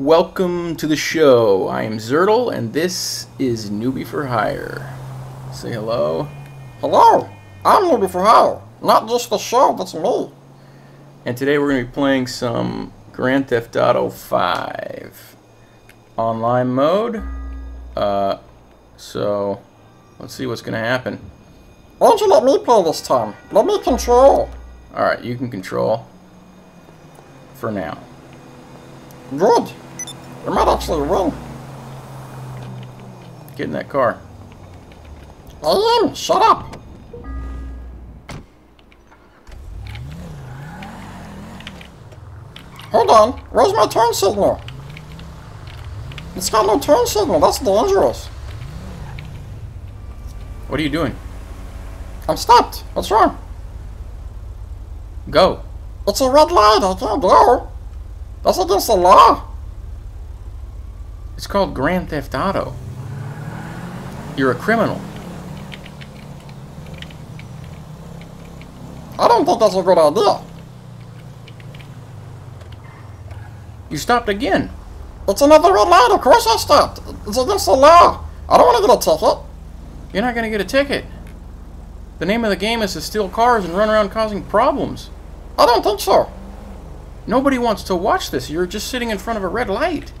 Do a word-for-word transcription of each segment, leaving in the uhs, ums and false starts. Welcome to the show. I am Zurtle, and this is Newbie for Hire. Say hello. Hello! I'm Newbie for Hire. Not just the show, that's me. And today we're going to be playing some Grand Theft Auto five online mode. Uh, so, let's see what's going to happen. Why don't you let me play this time? Let me control. Alright, you can control. For now. Good. I might actually win. Get in that car. I am. Shut up. Hold on. Where's my turn signal? It's got no turn signal. That's dangerous. What are you doing? I'm stopped. What's wrong? Go. It's a red light. I can't go. That's against the law. It's called Grand Theft Auto. You're a criminal. I don't think that's a good idea. You stopped again. It's another red light. Of course I stopped. It's against the law. I don't want to get a ticket. You're not going to get a ticket. The name of the game is to steal cars and run around causing problems. I don't think so. Nobody wants to watch this. You're just sitting in front of a red light.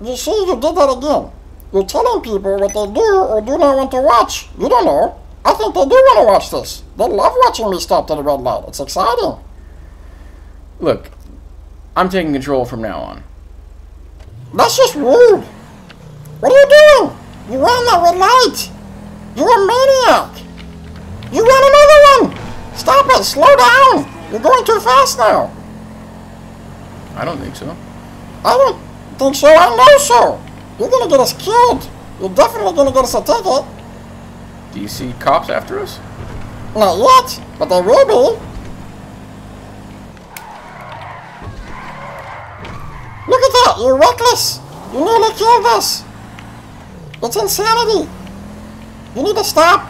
You see, you did that again. You're telling people what they do or do not want to watch. You don't know. I think they do want to watch this. They love watching me stop at a red light. It's exciting. Look, I'm taking control from now on. That's just rude. What are you doing? You ran that red light. You're a maniac. You ran another one. Stop it. Slow down. You're going too fast now. I don't think so. I don't think so. I know so. You're going to get us killed. You're definitely going to get us a ticket. Do you see cops after us? Not yet, but they will be. Look at that. You're reckless. You nearly killed us. It's insanity. You need to stop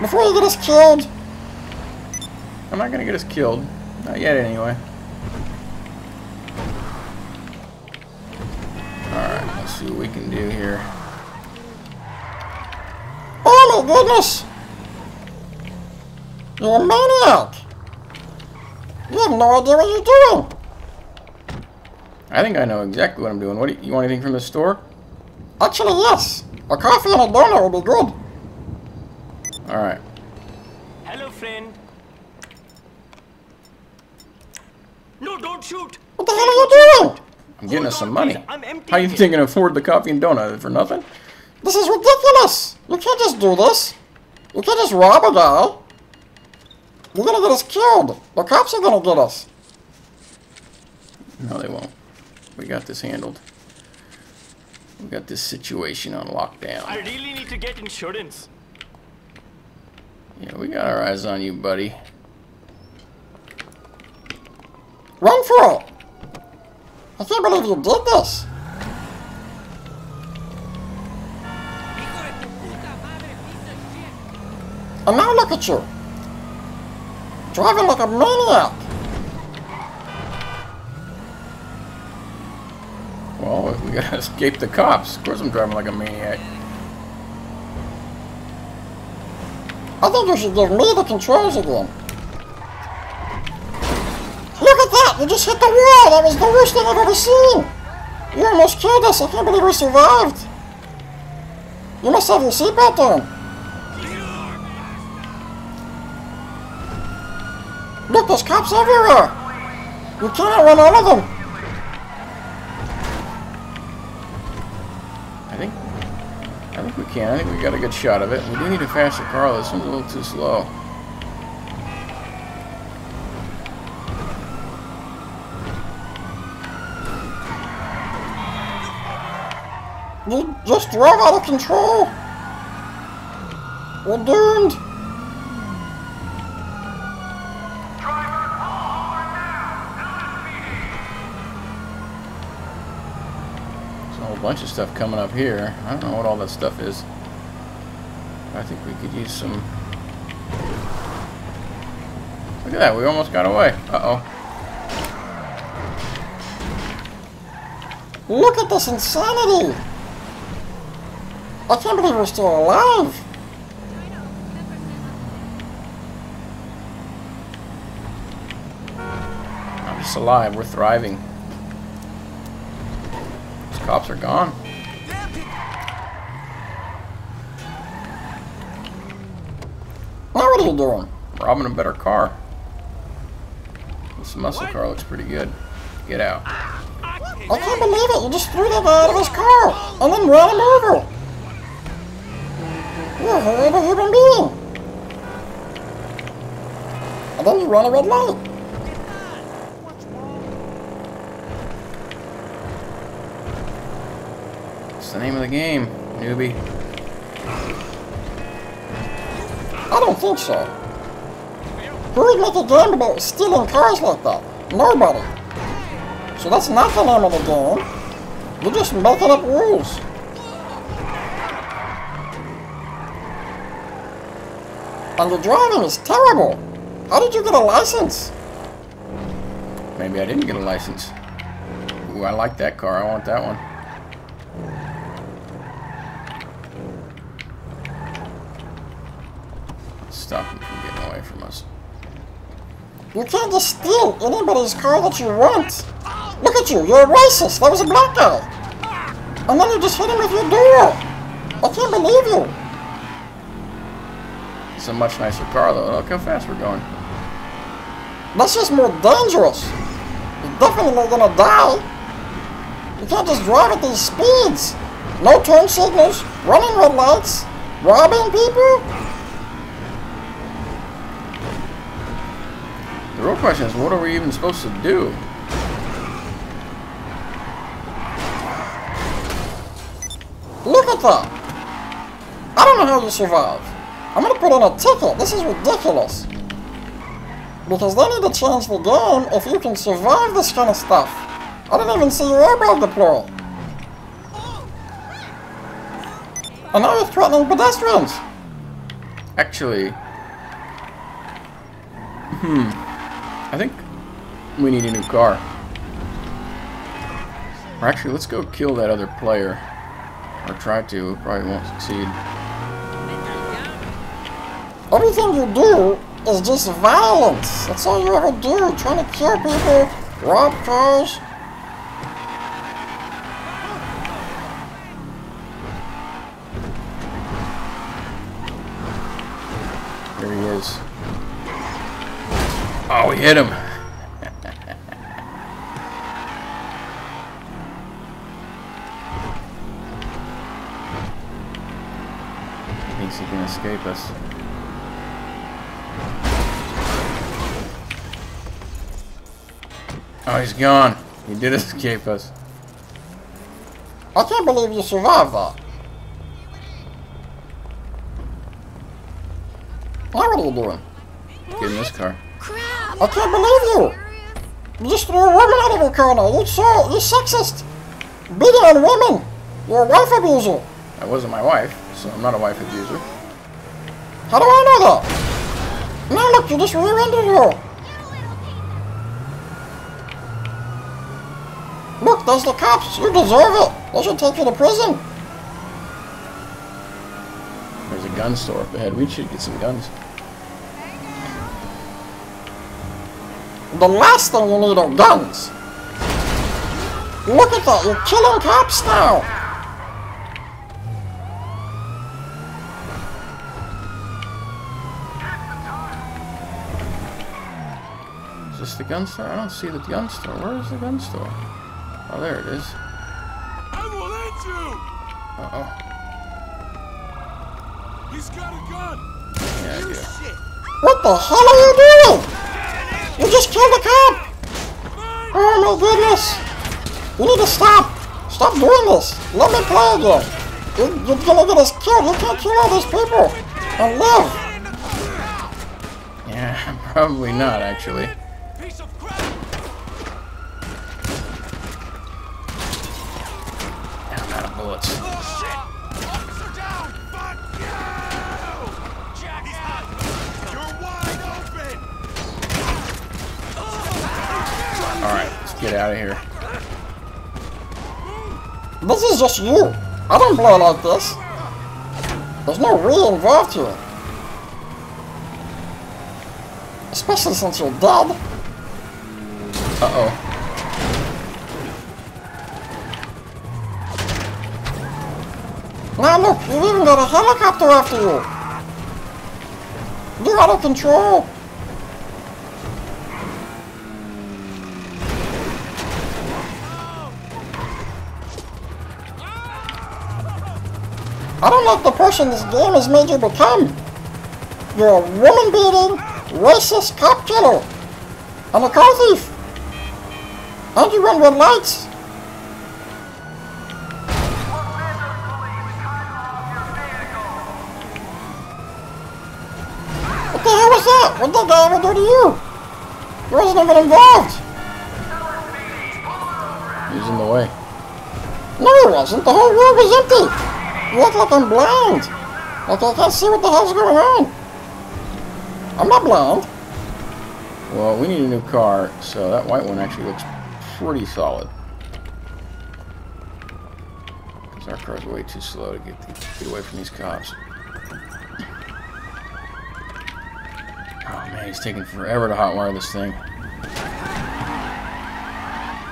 before you get us killed. I'm not going to get us killed. Not yet, anyway. See what we can do here. Oh my goodness! You're a maniac! You have no idea what you're doing! I think I know exactly what I'm doing. What do you, you want anything from the store? Actually, yes! A coffee and a donut will be good! Alright. Hello, friend. No, don't shoot! What the hell are you doing? I'm getting us some money. How you think I can afford the coffee and donut for nothing? This is ridiculous! You can't just do this. You can't just rob a guy. You're gonna get us killed. The cops are gonna get us. No, they won't. We got this handled. We got this situation on lockdown. I really need to get insurance. Yeah, we got our eyes on you, buddy. Run for it! I can't believe you did this! And now look at you! Driving like a maniac! Well, we gotta escape the cops. Of course I'm driving like a maniac. I think you should give me the controls again. You just hit the wall! That was the worst thing I've ever seen! You almost killed us! I can't believe we survived! You must have your seatbelt on! Look, there's cops everywhere! You can't run out of them! I think... I think we can. I think we got a good shot of it. We do need a faster car. This one's a little too slow. You just drove out of control! We're doomed! There's a whole bunch of stuff coming up here. I don't know what all that stuff is. I think we could use some... Look at that, we almost got away. Uh-oh. Look at this insanity! I can't believe we're still alive! I'm just alive, we're thriving. These cops are gone. Now what are you doing? Robbing a better car. This muscle what? car looks pretty good. Get out. I can't believe it! You just threw that guy out of his car! And then ran him over! You're a horrible human being! And then you ran a red light! What's the name of the game, newbie? I don't think so. Who would make a game about stealing cars like that? Nobody. So that's not the name of the game. You're just making up rules. And your driving is terrible. How did you get a license? Maybe I didn't get a license. Ooh, I like that car. I want that one. Stop them from getting away from us. You can't just steal anybody's car that you want. Look at you, you're a racist. That was a black guy. And then you just hit him with your door. I can't believe you. It's a much nicer car though. Look how fast we're going. That's just more dangerous. You're definitely gonna die. You can't just drive at these speeds. No turn signals, running red lights, robbing people. The real question is, what are we even supposed to do? Look at that! I don't know how you survive. I'm gonna put in a ticket. This is ridiculous. Because they need to change the game if you can survive this kind of stuff. I didn't even see your airbag deploy. And now you're threatening pedestrians. Actually... Hmm... I think we need a new car. Or actually, let's go kill that other player. Or try to, probably won't succeed. Everything you do is just violence. That's all you ever do. Trying to kill people, rob cars. Here he is. Oh, we hit him. He thinks he can escape us. Oh, he's gone. He did escape us. I can't believe you survived that. Now what are you doing? Get in this car. I can't believe you! You just threw a woman out of your corner! You're so, you're sexist! Beating on women! You're a wife abuser! I wasn't my wife, so I'm not a wife abuser. How do I know that? Now look, you just rear-ended her! Look, there's the cops! You deserve it! They should take you to prison! There's a gun store up ahead. We should get some guns. The last thing you need are guns. Look at that, you're killing cops now. Is this the gun store? I don't see the gun store. Where is the gun store? Oh, there it is. I will hit you. Uh oh. He's got a gun. Yeah, I do. What the hell are you doing? You just killed a cop! Oh my goodness! You need to stop! Stop doing this! Let me play again! You, you're gonna get us killed! You can't kill all these people! And live! Yeah, probably not, actually. I'm out of bullets. Alright, let's get out of here. This is just you. I don't blow like this. There's no real involved here. Especially since you're dead. Uh-oh. Now look, you even got a helicopter after you! You're out of control! I don't like the person this game has made you become! You're a woman-beating, racist cop killer! And a car thief! And you run red lights! What did I ever do to you? You wasn't even involved! He was in the way. No he wasn't, the whole room was empty! You act like I'm blind! Like I can't see what the hell's going on! I'm not blind! Well, we need a new car, so that white one actually looks pretty solid. Because our car's way too slow to get, the, get away from these cops. Man, he's taking forever to hotwire this thing.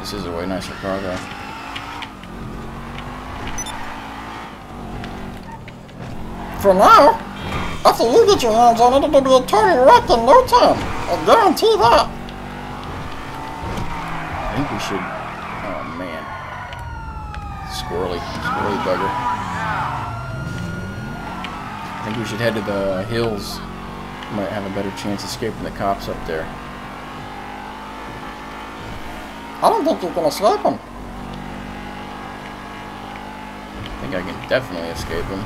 This is a way nicer car, though. For now, after you get your hands on it, it'll be a total wreck in no time. I guarantee that. I think we should. Oh man, squirrely, squirrely bugger. I think we should head to the hills. Might have a better chance of escaping the cops up there. I don't think you're gonna escape them. I think I can definitely escape them.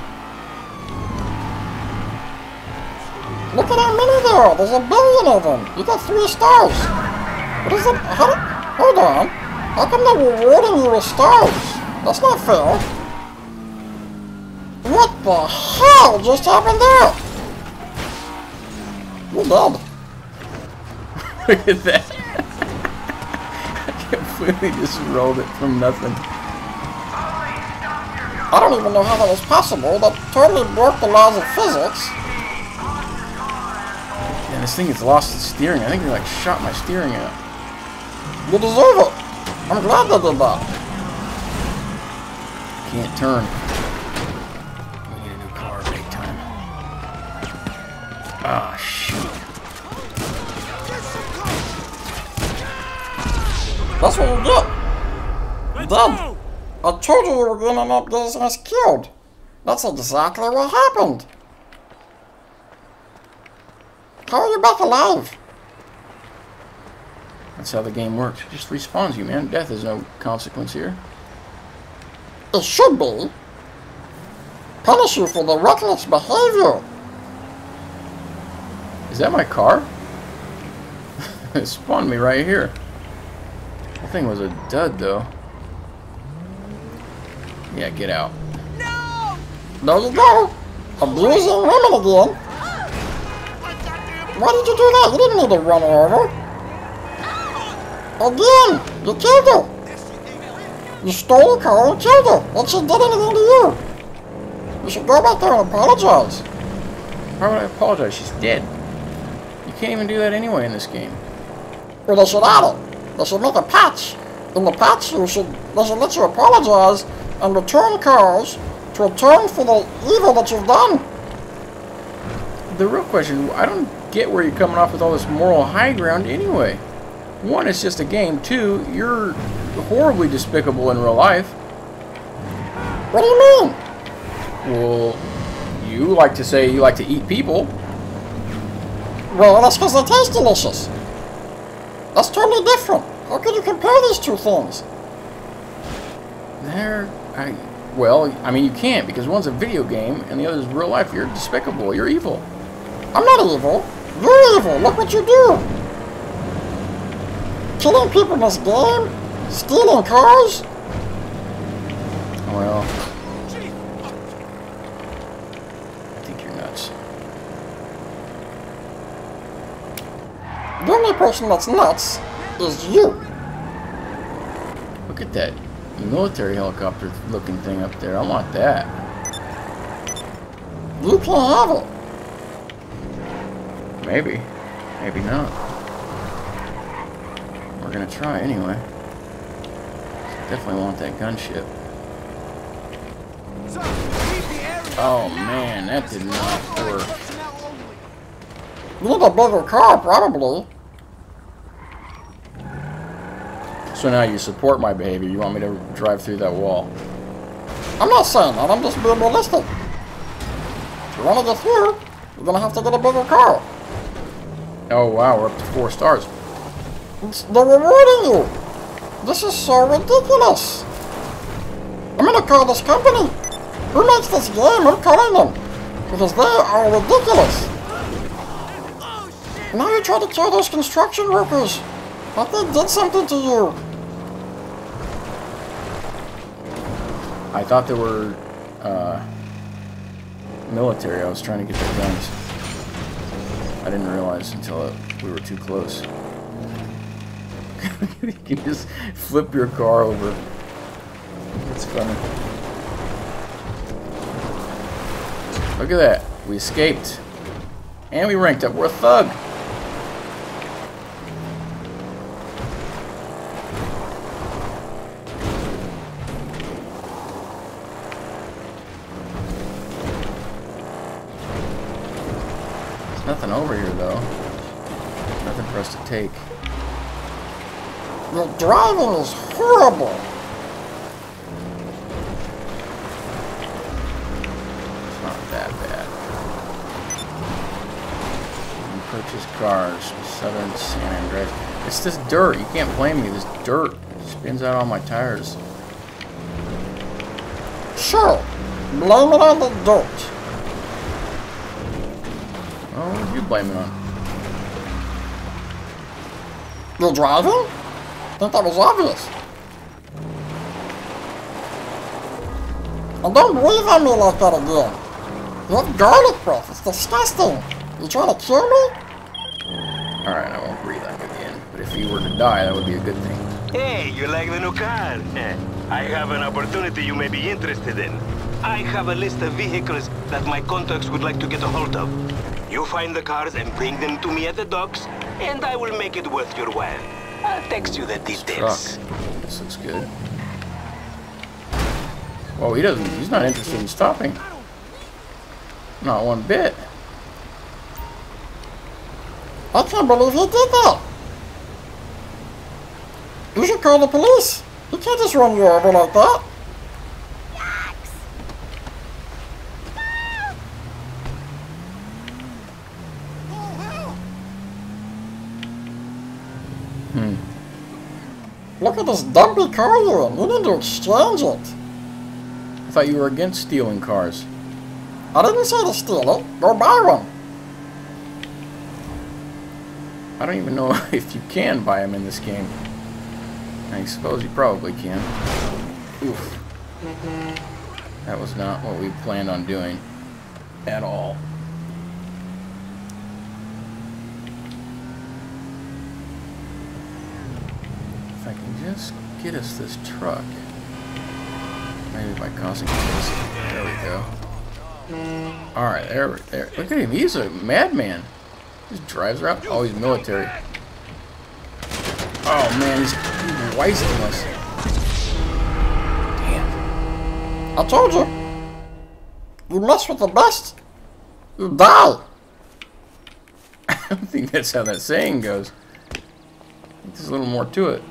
Look at how many there are! There's a billion of them! You got three stars! What is it? How do, hold on! How come they're rewarding you with stars? That's not fair! What the hell just happened there? You're dead. Look at that. I completely just rolled it from nothing. I don't even know how that was possible. That totally broke the laws of physics. Man, this thing has lost its steering. I think they like shot my steering out. You deserve it. I'm glad they did that. Can't turn. We need a new car big time. Ah, shit. That's what you get! Dead! I told you you were gonna end up getting us killed! That's exactly what happened! How are you back alive? That's how the game works. It just respawns you, man. Death is no consequence here. It should be. Punish you for the reckless behavior! Is that my car? It spawned me right here. That thing was a dud, though. Yeah, get out. No! There you go! Abusing women again! Why did you do that? You didn't need to run her over! Again! You killed her! You stole her car and killed her! And she did anything to you! You should go back there and apologize! Why would I apologize? She's dead. You can't even do that anyway in this game. Well, they should add it! They should make a patch. In the patch, you should, they should let you apologize and return cars to atone for the evil that you've done. The real question, I don't get where you're coming off with all this moral high ground anyway. One, it's just a game. Two, you're horribly despicable in real life. What do you mean? Well, you like to say you like to eat people. Well, that's because they taste delicious. That's totally different. How can you compare these two things? They're... I, well, I mean, you can't, because one's a video game, and the other's real life. You're despicable. You're evil. I'm not evil. You're evil. Look what you do. Killing people in this game? Stealing cars? Well... I think you're nuts. The only person that's nuts is you. Look at that. military helicopter looking thing up there. I want that. Blue Claw Oval! Maybe. Maybe not. We're gonna try anyway. Definitely want that gunship. Oh man, that did not work. Look above a car, probably. So now you support my behavior. You want me to drive through that wall? I'm not saying that. I'm just being realistic. If you want to get through, you're gonna have to get above a car. Oh wow, we're up to four stars. It's, they're rewarding you. This is so ridiculous. I'm gonna call this company. Who makes this game? I'm calling them because they are ridiculous. Now you try to kill those construction workers. I think they did something to you. I thought they were uh, military. I was trying to get their guns. I didn't realize until it, we were too close. You can just flip your car over. It's funny. Look at that. We escaped. And we ranked up. We're a thug. There's nothing over here, though. Nothing for us to take. The driving is horrible! It's not that bad. You purchase cars from Southern San Andreas. It's this dirt. You can't blame me. This dirt spins out all my tires. Sure! Blame it on the dirt! Oh, what do you blame it on? The driving? I thought that was obvious. And don't breathe on me like that again. You have garlic breath. It's disgusting. You trying to kill me? Alright, I won't breathe on you again. But if you were to die, that would be a good thing. Hey, you like the new car? I have an opportunity you may be interested in. I have a list of vehicles that my contacts would like to get a hold of. You find the cars and bring them to me at the docks, and I will make it worth your while. I'll text you the details. This looks good. Well, he doesn't. He's not interested in stopping. Not one bit. I can't believe he did that. You should call the police. You can't just run you over like that. Look at this dumpy car you're in. You need to exchange it. I thought you were against stealing cars. I didn't say to steal it. Go buy one. I don't even know if you can buy them in this game. I suppose you probably can. Oof. That was not what we planned on doing at all. Just get us this truck. Maybe by causing this. There we go. Alright, there, there. Look at him. He's a madman. He just drives around. Oh, he's military. Oh, man. He's, he's wasting us. Damn. I told you. You mess with the best, you die. I don't think that's how that saying goes. I think there's a little more to it.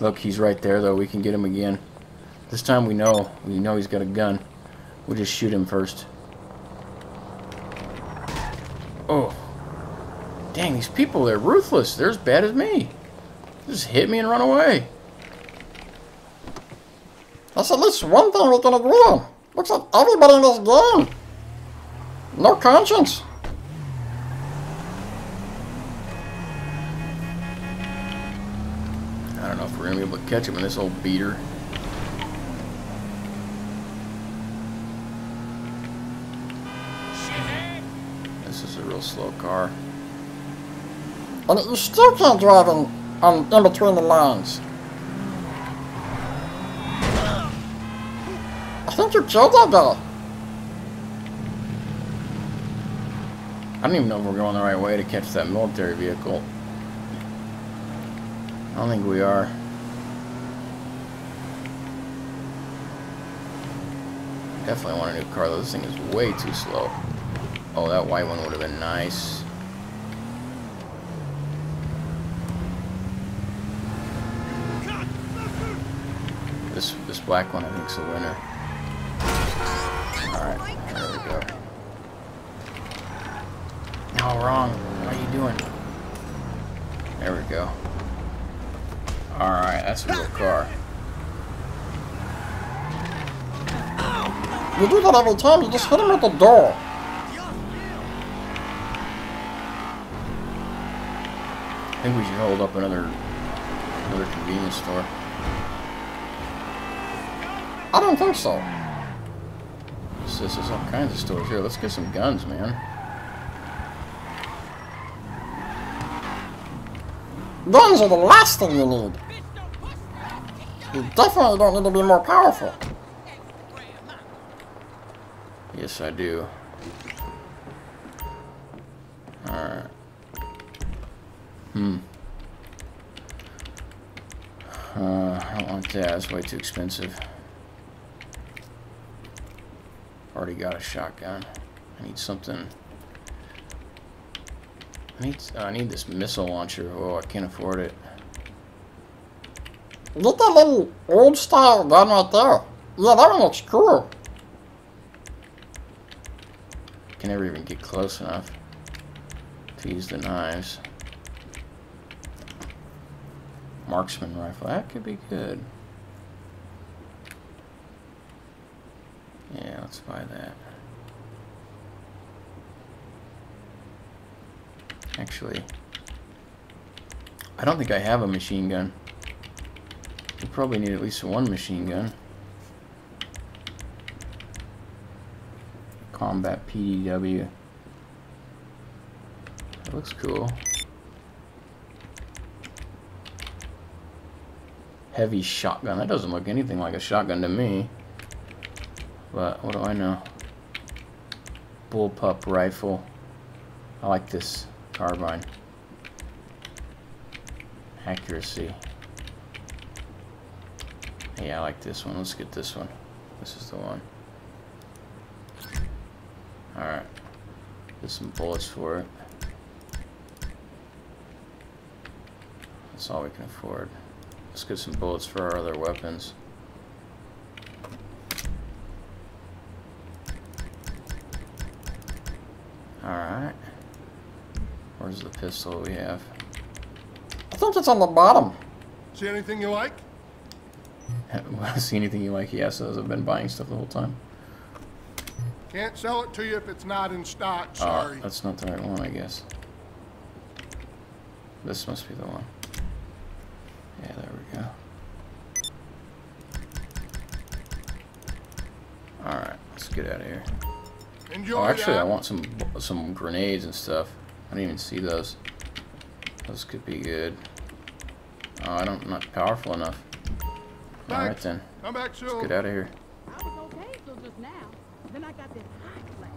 Look, he's right there, though. We can get him again. This time we know. We know he's got a gun. We'll just shoot him first. Oh. Dang, these people, they're ruthless. They're as bad as me. They just hit me and run away. That's at least one thing we can agree on. Looks like everybody in this game. No conscience. I don't know if we're going to be able to catch him in this old beater. This is a real slow car. And you still can't drive in, um, in between the lines. think you killed that guy. I don't even know if we're going the right way to catch that military vehicle. I don't think we are. Definitely want a new car though. This thing is way too slow. Oh, that white one would have been nice. This this black one I think's a winner. Alright, there we go. No, wrong. What are you doing? There we go. Alright, that's a real car. You do that every time, you just hit him at the door. I think we should hold up another another convenience store. I don't think so. This is all kinds of stores here. Let's get some guns, man. Guns are the last thing you need. You definitely don't need to be more powerful. Yes, I do. Alright. Hmm. Uh, I don't want that. It's way too expensive. Already got a shotgun. I need something. I need, oh, I need this missile launcher. Oh, I can't afford it. Look at that little old style gun right there. Yeah, that one looks cool. Can never even get close enough to use the knives. Marksman rifle. That could be good. Yeah, let's buy that. Actually, I don't think I have a machine gun. We probably need at least one machine gun. Combat P D W. That looks cool. Heavy shotgun. That doesn't look anything like a shotgun to me. But what do I know? Bullpup rifle. I like this. Carbine. Accuracy. Yeah, I like this one. Let's get this one. This is the one. Alright. Get some bullets for it. That's all we can afford. Let's get some bullets for our other weapons. Alright. Where's the pistol we have? I think it's on the bottom. See anything you like? See anything you like? Yes, I've been buying stuff the whole time. Can't sell it to you if it's not in stock, sorry. Oh, that's not the right one, I guess. This must be the one. Yeah, there we go. Alright, let's get out of here. Enjoy. Oh, actually, I want some, some grenades and stuff. I don't even see those. Those could be good. Oh, I don't, I'm not powerful enough. Alright then. Come back soon. Let's get out of here. I was okay till just now. Then I got this hot flash.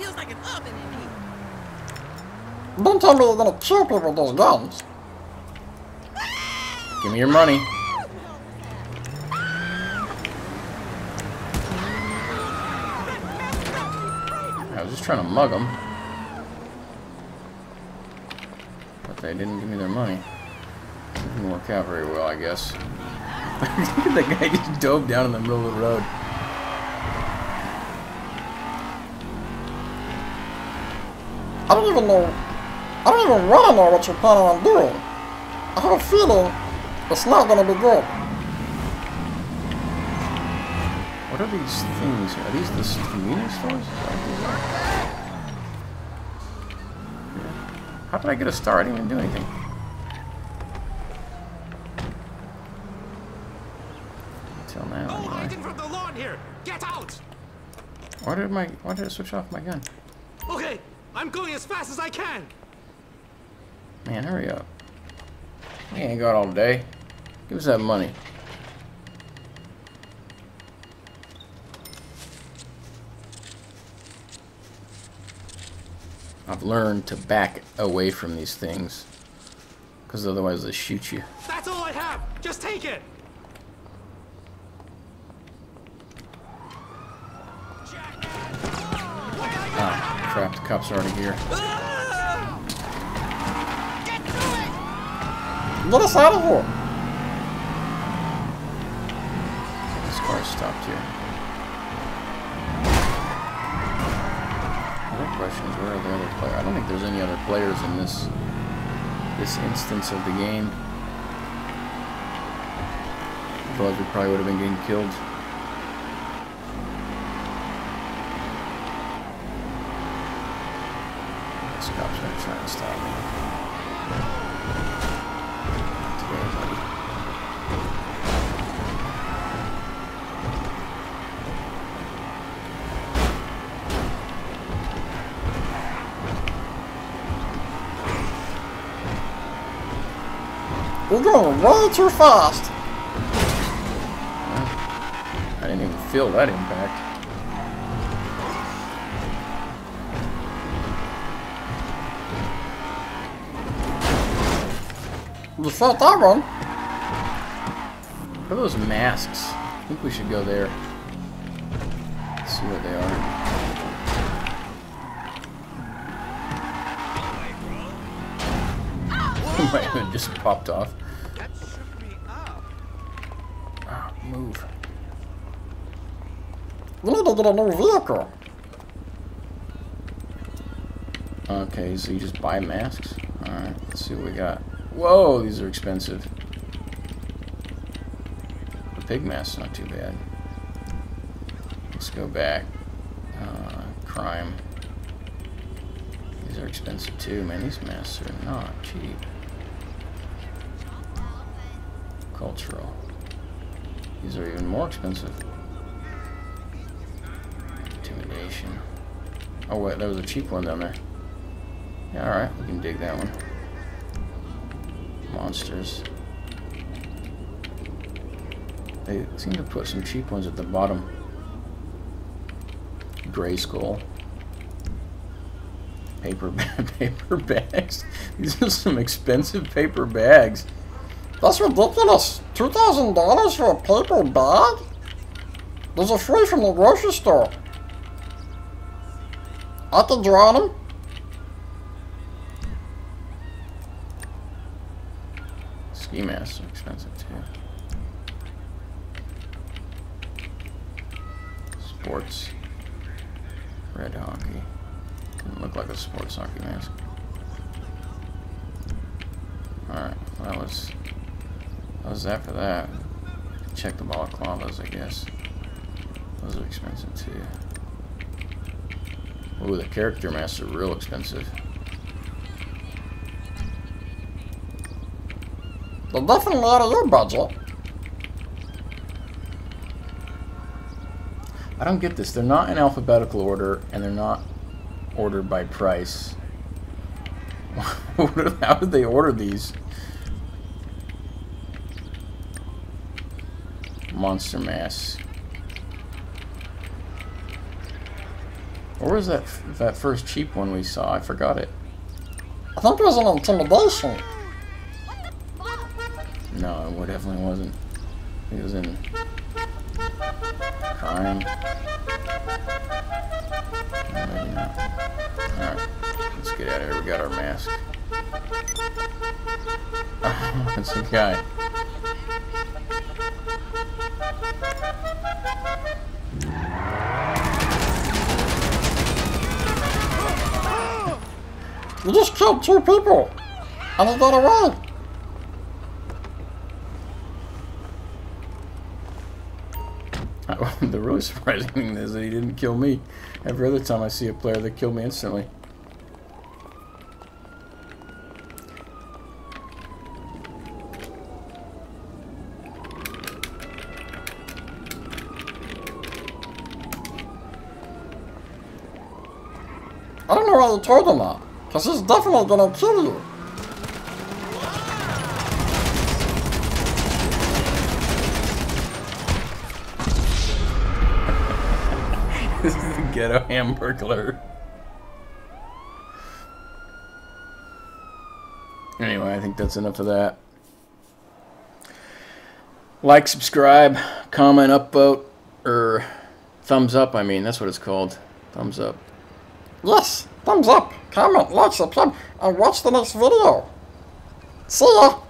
Feels like an oven in here. Don't tell me you're gonna kill people with those guns. Give me your money. I was just trying to mug them. They didn't give me their money. It didn't work out very well, I guess. The guy just dove down in the middle of the road. I don't even know. I don't even want to know what you're planning on doing. I have a feeling it's not going to be good. What are these things here? Are these the convenience stores? How did I get a star? I didn't even do anything. Until now. Oh, anyway. Hiding from the lawn here! Get out! Why did my why did I switch off my gun? Okay, I'm going as fast as I can. Man, hurry up. We ain't got all day. Give us that money. I've learned to back away from these things, because otherwise they shoot you. That's all I have! Just take it! Ah, crap, the cops are already here. Get to it! Let us out of here! This car stopped here. Questions, where are the other players? I don't think there's any other players in this this instance of the game. Otherwise we probably would have been getting killed. This cop's gonna try and stop me. Today, buddy. We're going Walter fast! Well, I didn't even feel that impact. You felt that wrong. What are those masks? I think we should go there. Let's see what they are. My hood just popped off. That shook me up. Ah, move. We need to get a new vehicle. Okay, so you just buy masks? Alright, let's see what we got. Whoa, these are expensive. The pig mask's not too bad. Let's go back. Uh, crime. These are expensive too, man. These masks are not cheap. Cultural. These are even more expensive. Intimidation. Oh wait, there was a cheap one down there. Yeah, alright, we can dig that one. Monsters. They seem to put some cheap ones at the bottom. Gray skull. Paper, paper bags. These are some expensive paper bags. That's ridiculous! two thousand dollars for a paper bag? Those are free from the grocery store. I can draw them. Ski masks are expensive too. Sports. Red hockey. Doesn't look like a sports hockey mask. Alright, well, that was... How's that for that? Check the balaclavas, I guess. Those are expensive too. Ooh, the character masks are real expensive. They're definitely out of your budget. I don't get this. They're not in alphabetical order, and they're not ordered by price. How did they order these? Monster mass. Where was that f that first cheap one we saw? I forgot it. I think it was an intimidation. No, it definitely wasn't. It was in crime. No, maybe not. Alright, let's get out of here. We got our mask. That's a guy. You just killed two people! And they got away! The really surprising thing is that he didn't kill me. Every other time I see a player, they kill me instantly. I don't know why you told him that. Cause he's definitely gonna kill you. This is the ghetto hamburglar. Anyway, I think that's enough of that. Like, subscribe, comment, upvote, or thumbs up, I mean, that's what it's called. Thumbs up. Yes, thumbs up, comment, like, subscribe, and watch the next video. See ya!